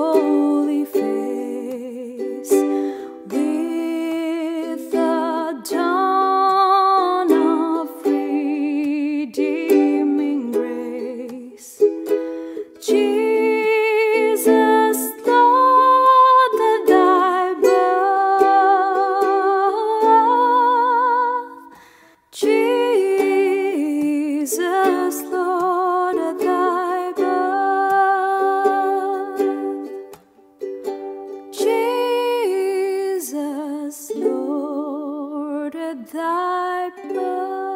holy face. With the dawn of redeeming grace, Jesus, Lord, that thy blood, Jesus, Lord, at thy birth, Jesus, Lord, at thy birth.